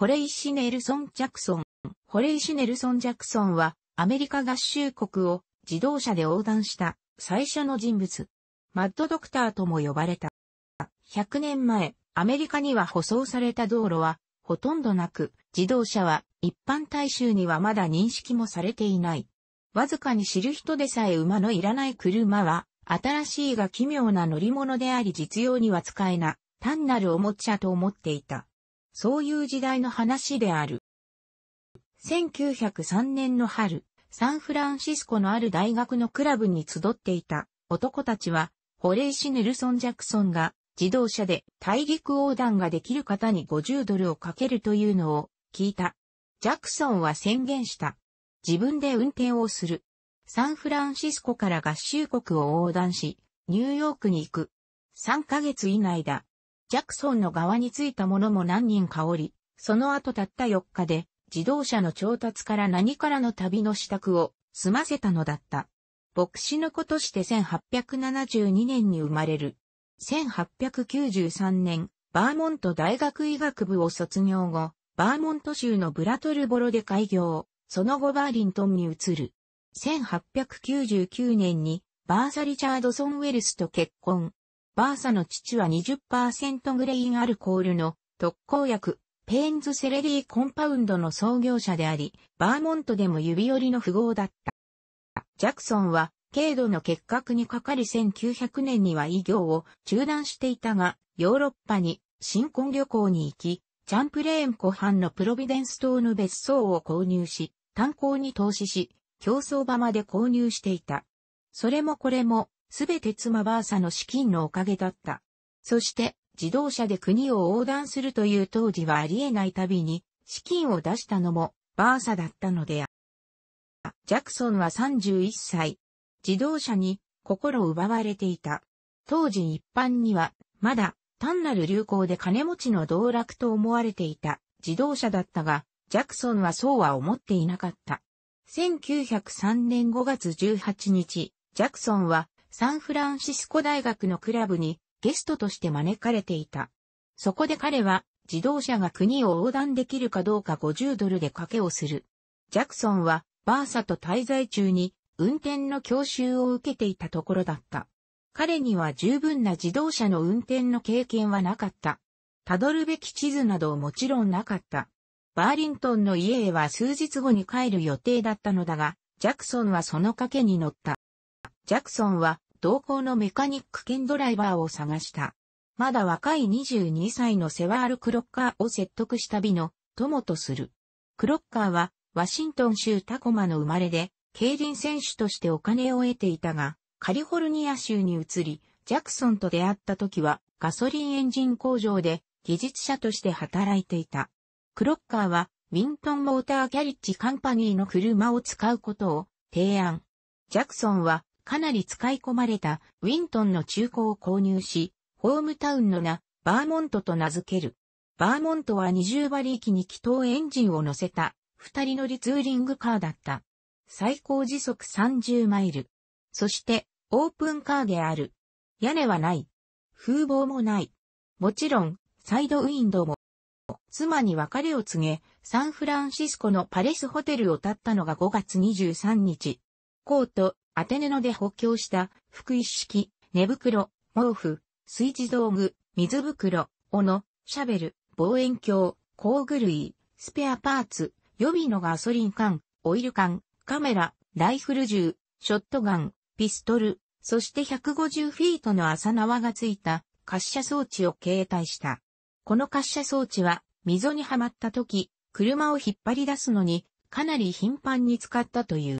ホレイ・シネルソン・ジャクソン。ホレイ・シネルソン・ジャクソンは、アメリカ合衆国を自動車で横断した最初の人物。マッドドクターとも呼ばれた。100年前、アメリカには舗装された道路はほとんどなく、自動車は一般大衆にはまだ認識もされていない。わずかに知る人でさえ馬のいらない車は、新しいが奇妙な乗り物であり実用には使えな、単なるおもちゃと思っていた。そういう時代の話である。1903年の春、サンフランシスコのある大学のクラブに集っていた男たちは、ホレイ・シネルソン・ジャクソンが自動車で大陸横断ができる方に$50をかけるというのを聞いた。ジャクソンは宣言した。自分で運転をする。サンフランシスコから合衆国を横断し、ニューヨークに行く。3ヶ月以内だ。ジャクソンの側についた者も何人かおり、その後たった4日で、自動車の調達から何からの旅の支度を済ませたのだった。牧師の子として1872年に生まれる。1893年、バーモント大学医学部を卒業後、バーモント州のブラトルボロで開業、その後バーリントンに移る。1899年に、バーサ・リチャードソン・ウェルスと結婚。バーサの父は 20% グレインアルコールの特効薬、ペーンズセレリーコンパウンドの創業者であり、バーモントでも指折りの富豪だった。ジャクソンは、軽度の結核にかかり1900年には医業を中断していたが、ヨーロッパに新婚旅行に行き、チャンプレーン湖畔のプロビデンス島の別荘を購入し、炭鉱に投資し、競走馬まで購入していた。それもこれも、すべて妻バーサの資金のおかげだった。そして、自動車で国を横断するという当時はありえない旅に、資金を出したのも、バーサだったのであった。ジャクソンは31歳。自動車に、心奪われていた。当時一般には、まだ、単なる流行で金持ちの道楽と思われていた、自動車だったが、ジャクソンはそうは思っていなかった。1903年5月18日、ジャクソンは、サンフランシスコ大学のクラブにゲストとして招かれていた。そこで彼は自動車が国を横断できるかどうか$50で賭けをする。ジャクソンはバーサと滞在中に運転の教習を受けていたところだった。彼には十分な自動車の運転の経験はなかった。辿るべき地図などもちろんなかった。バーリントンの家へは数日後に帰る予定だったのだが、ジャクソンはその賭けに乗った。ジャクソンは同行のメカニック兼ドライバーを探した。まだ若い22歳のセワール・クロッカーを説得した美の友とする。クロッカーはワシントン州タコマの生まれで、競輪選手としてお金を得ていたが、カリフォルニア州に移り、ジャクソンと出会った時はガソリンエンジン工場で技術者として働いていた。クロッカーはウィントン・モーター・キャリッジ・カンパニーの車を使うことを提案。ジャクソンはかなり使い込まれたウィントンの中古を購入し、ホームタウンの名、バーモントと名付ける。バーモントは20馬力2気筒エンジンを乗せた2人乗りツーリングカーだった。最高時速30マイル。そしてオープンカーである。屋根はない。風貌もない。もちろんサイドウィンドウも。妻に別れを告げ、サンフランシスコのパレスホテルを立ったのが5月23日。コート、アテネので補強した、服一式、寝袋、毛布、炊事道具、水袋、斧、シャベル、望遠鏡、工具類、スペアパーツ、予備のガソリン缶、オイル缶、カメラ、ライフル銃、ショットガン、ピストル、そして150フィートの麻縄がついた、滑車装置を携帯した。この滑車装置は、溝にはまった時、車を引っ張り出すのに、かなり頻繁に使ったという。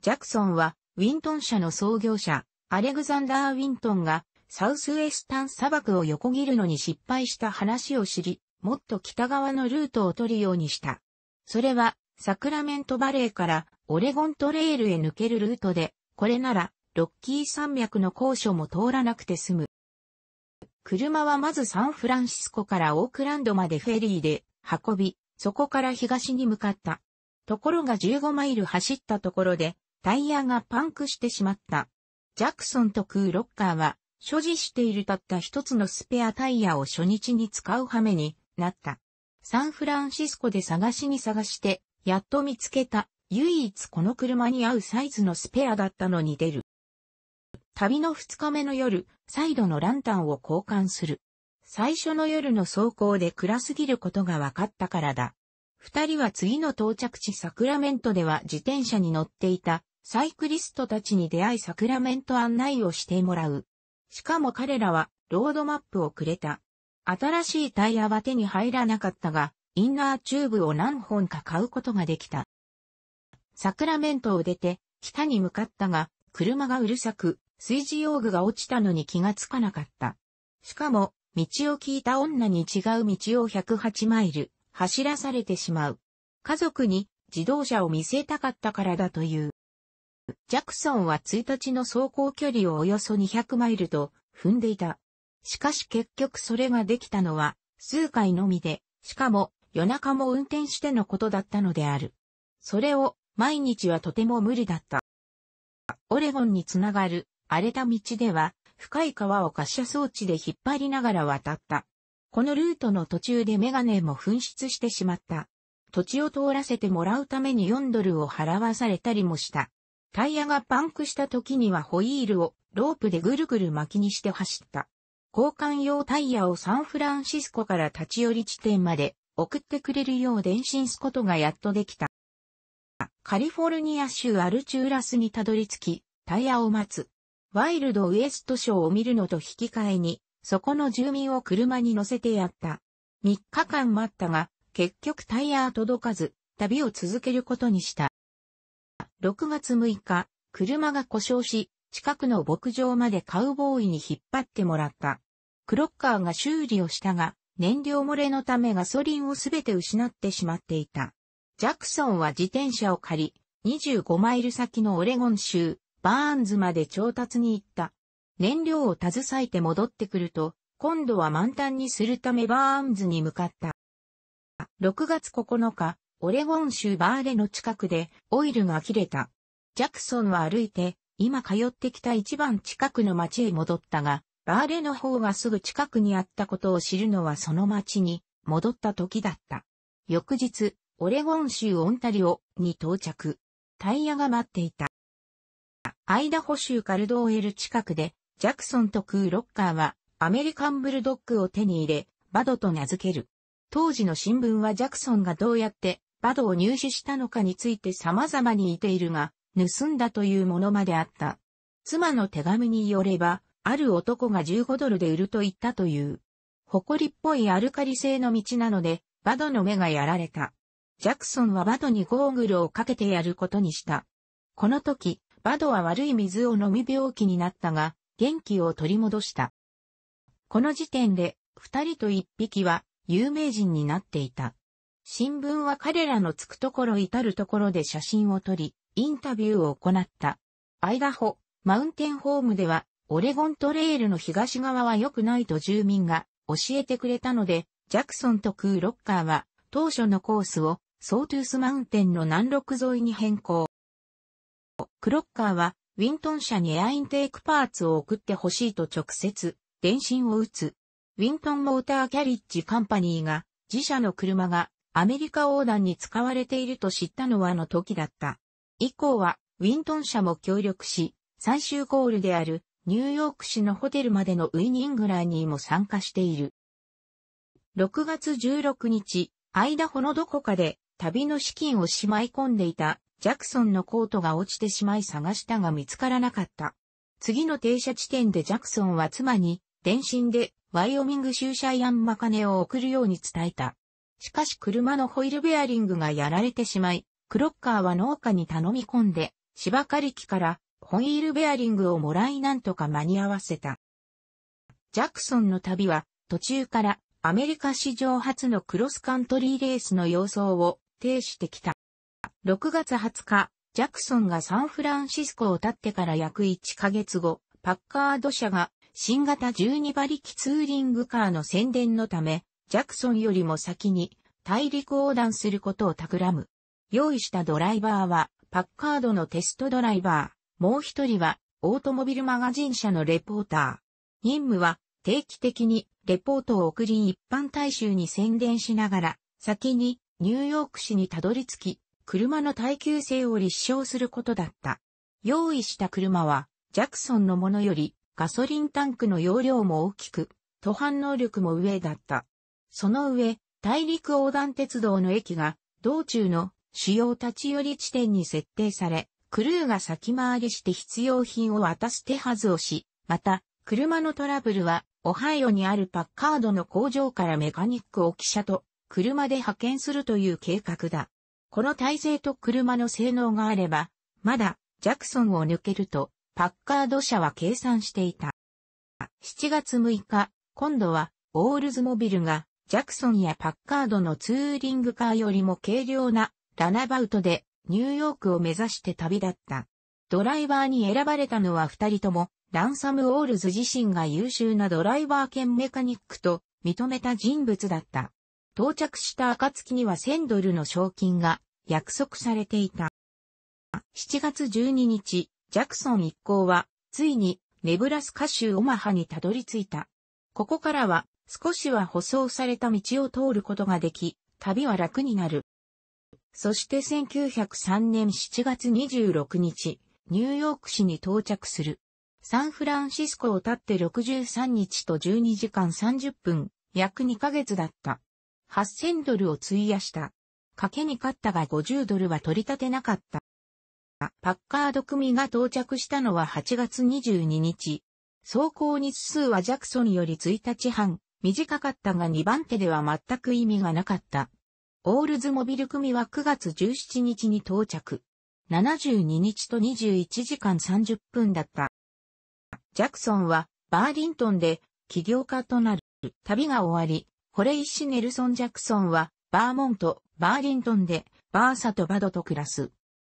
ジャクソンは、ウィントン社の創業者、アレグザンダー・ウィントンが、サウスウェスタン砂漠を横切るのに失敗した話を知り、もっと北側のルートを取るようにした。それは、サクラメントバレーからオレゴントレイルへ抜けるルートで、これなら、ロッキー山脈の高所も通らなくて済む。車はまずサンフランシスコからオークランドまでフェリーで運び、そこから東に向かった。ところが15マイル走ったところでタイヤがパンクしてしまった。ジャクソンとクロッカーは所持しているたった一つのスペアタイヤを初日に使う羽目になった。サンフランシスコで探しに探して、やっと見つけた、唯一この車に合うサイズのスペアだったのに出る。旅の2日目の夜、再度のランタンを交換する。最初の夜の走行で暗すぎることが分かったからだ。二人は次の到着地サクラメントでは自転車に乗っていたサイクリストたちに出会いサクラメント案内をしてもらう。しかも彼らはロードマップをくれた。新しいタイヤは手に入らなかったが、インナーチューブを何本か買うことができた。サクラメントを出て北に向かったが、車がうるさく、炊事用具が落ちたのに気がつかなかった。しかも、道を聞いた女に違う道を108マイル走らされてしまう。家族に自動車を見せたかったからだという。ジャクソンは1日の走行距離をおよそ200マイルと踏んでいた。しかし結局それができたのは数回のみで、しかも夜中も運転してのことだったのである。それを毎日はとても無理だった。オレゴンにつながる荒れた道では、深い川を滑車装置で引っ張りながら渡った。このルートの途中でメガネも紛失してしまった。土地を通らせてもらうために$4を払わされたりもした。タイヤがパンクした時にはホイールをロープでぐるぐる巻きにして走った。交換用タイヤをサンフランシスコから立ち寄り地点まで送ってくれるよう電信すことがやっとできた。カリフォルニア州アルチューラスにたどり着き、タイヤを待つ。ワイルドウエストショーを見るのと引き換えに、そこの住民を車に乗せてやった。3日間待ったが、結局タイヤは届かず、旅を続けることにした。6月6日、車が故障し、近くの牧場までカウボーイに引っ張ってもらった。クロッカーが修理をしたが、燃料漏れのためガソリンをすべて失ってしまっていた。ジャクソンは自転車を借り、25マイル先のオレゴン州、バーンズまで調達に行った。燃料を携えて戻ってくると、今度は満タンにするためバーンズに向かった。6月9日、オレゴン州バーレの近くでオイルが切れた。ジャクソンは歩いて、今通ってきた一番近くの町へ戻ったが、バーレの方がすぐ近くにあったことを知るのはその町に戻った時だった。翌日、オレゴン州オンタリオに到着。タイヤが待っていた。アイダホ州カルドウェル近くで、ジャクソンとクーロッカーはアメリカンブルドッグを手に入れ、バドと名付ける。当時の新聞はジャクソンがどうやってバドを入手したのかについて様々に言っているが、盗んだというものまであった。妻の手紙によれば、ある男が$15で売ると言ったという。埃っぽいアルカリ性の道なので、バドの目がやられた。ジャクソンはバドにゴーグルをかけてやることにした。この時、バドは悪い水を飲み病気になったが、元気を取り戻した。この時点で、2人と1匹は有名人になっていた。新聞は彼らの着くところ至るところで写真を撮り、インタビューを行った。アイダホ、マウンテンホームでは、オレゴントレイルの東側は良くないと住民が教えてくれたので、ジャクソンとクーロッカーは、当初のコースを、ソートゥースマウンテンの南麓沿いに変更。クロッカーは、ウィントン社にエアインテークパーツを送ってほしいと直接、電信を打つ。ウィントンモーターキャリッジカンパニーが、自社の車がアメリカ横断に使われていると知ったのはあの時だった。以降は、ウィントン社も協力し、最終ゴールである、ニューヨーク市のホテルまでのウイニングランにも参加している。6月16日、アイダホのどこかで、旅の資金をしまい込んでいた。ジャクソンのコートが落ちてしまい探したが見つからなかった。次の停車地点でジャクソンは妻に電信でワイオミング州シャイアンマカネを送るように伝えた。しかし車のホイールベアリングがやられてしまい、クロッカーは農家に頼み込んで芝刈り機からホイールベアリングをもらいなんとか間に合わせた。ジャクソンの旅は途中からアメリカ史上初のクロスカントリーレースの様相を呈してきた。6月20日、ジャクソンがサンフランシスコを立ってから約1ヶ月後、パッカード社が新型12馬力ツーリングカーの宣伝のため、ジャクソンよりも先に大陸横断することを企む。用意したドライバーは、パッカードのテストドライバー、もう一人はオートモビルマガジン社のレポーター。任務は定期的にレポートを送り一般大衆に宣伝しながら、先にニューヨーク市にたどり着き、車の耐久性を立証することだった。用意した車は、ジャクソンのものよりガソリンタンクの容量も大きく、登坂能力も上だった。その上、大陸横断鉄道の駅が、道中の主要立ち寄り地点に設定され、クルーが先回りして必要品を渡す手はずをし、また、車のトラブルは、オハイオにあるパッカードの工場からメカニックを汽車と車で派遣するという計画だ。この体制と車の性能があれば、まだジャクソンを抜けると、パッカード社は計算していた。7月6日、今度はオールズモビルがジャクソンやパッカードのツーリングカーよりも軽量なラナバウトでニューヨークを目指して旅立った。ドライバーに選ばれたのは2人とも、ランサム・オールズ自身が優秀なドライバー兼メカニックと認めた人物だった。到着した暁には$1000の賞金が約束されていた。7月12日、ジャクソン一行はついにネブラスカ州オマハにたどり着いた。ここからは少しは舗装された道を通ることができ、旅は楽になる。そして1903年7月26日、ニューヨーク市に到着する。サンフランシスコを経って63日と12時間30分、約2ヶ月だった。$8000を費やした。賭けに勝ったが$50は取り立てなかった。パッカード組が到着したのは8月22日。走行日数はジャクソンより1日半、短かったが2番手では全く意味がなかった。オールズモビル組は9月17日に到着。72日と21時間30分だった。ジャクソンはバーリントンで起業家となる。旅が終わり、ホレイシ・ネルソン・ジャクソンはバーモント、バーリントンでバーサとバドと暮らす。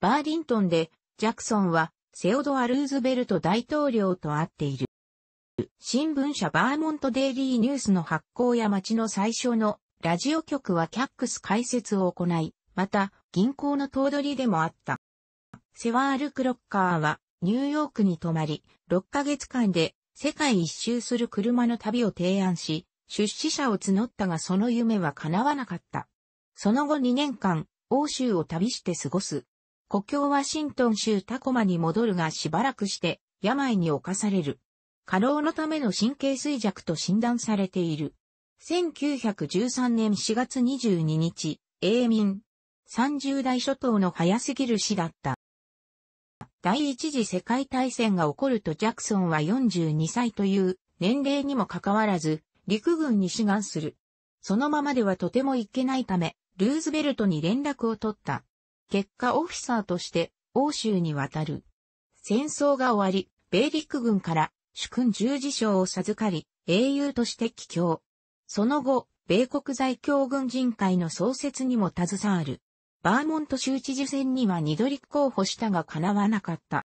バーリントンでジャクソンはセオドア・ルーズベルト大統領と会っている。新聞社バーモントデイリーニュースの発行や町の最初のラジオ局はキャックス開設を行い、また銀行の頭取でもあった。セワール・クロッカーはニューヨークに泊まり、6ヶ月間で世界一周する車の旅を提案し、出資者を募ったがその夢は叶わなかった。その後2年間、欧州を旅して過ごす。故郷ワシントン州タコマに戻るがしばらくして、病に侵される。過労のための神経衰弱と診断されている。1913年4月22日、永眠。30代初頭の早すぎる死だった。第一次世界大戦が起こるとジャクソンは42歳という年齢にもかかわらず陸軍に志願する。そのままではとてもいけないためルーズベルトに連絡を取った。結果オフィサーとして欧州に渡る。戦争が終わり、米陸軍から主君十字章を授かり英雄として帰郷。その後、米国在京軍人会の創設にも携わる。バーモント州知事選には2度立候補したが叶わなかった。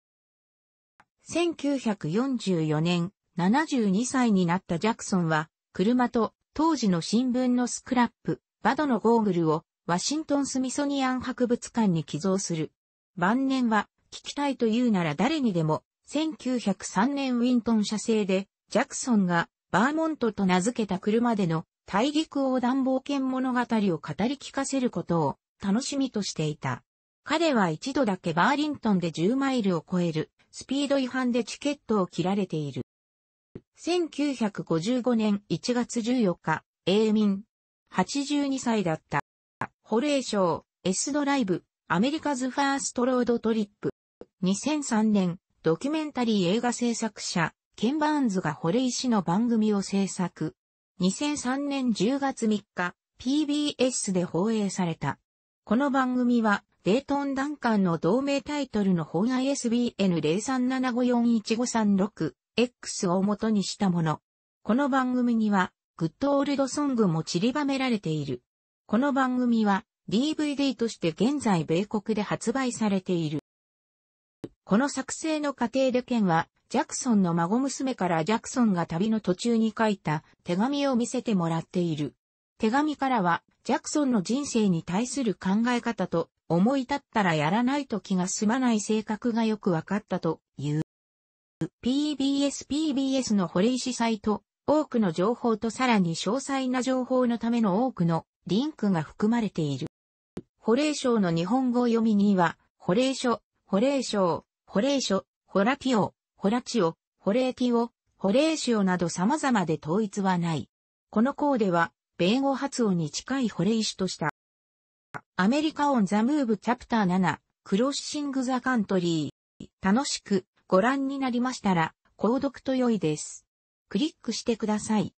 1944年、72歳になったジャクソンは、車と当時の新聞のスクラップ、バドのゴーグルをワシントンスミソニアン博物館に寄贈する。晩年は、聞きたいというなら誰にでも、1903年ウィントン社製で、ジャクソンがバーモントと名付けた車での大陸横断冒険物語を語り聞かせることを、楽しみとしていた。彼は一度だけバーリントンで10マイルを超えるスピード違反でチケットを切られている。1955年1月14日、永眠。82歳だった。ホレイショー、Sドライブ、アメリカズファーストロードトリップ。2003年、ドキュメンタリー映画制作者、ケン・バーンズがホレイ氏の番組を制作。2003年10月3日、PBS で放映された。この番組は、レイトン・ダンカンの同名タイトルの本 ISBN 0375415366X を元にしたもの。この番組には、グッドオールドソングも散りばめられている。この番組は、DVD として現在米国で発売されている。この作成の過程でケンは、ジャクソンの孫娘からジャクソンが旅の途中に書いた手紙を見せてもらっている。手紙からは、ジャクソンの人生に対する考え方と思い立ったらやらないと気が済まない性格がよくわかったという。PBS のホレイ氏サイト多くの情報とさらに詳細な情報のための多くのリンクが含まれている。ホレイショーの日本語読みには、ホレイショー、ホラピオ、ホラチオ、ホレイティオ、ホレイシオなど様々で統一はない。この項では、米語発音に近いホレイシュとした。アメリカオンザムーブチャプター7、クロッシングザカントリー。楽しくご覧になりましたら、購読と良いです。クリックしてください。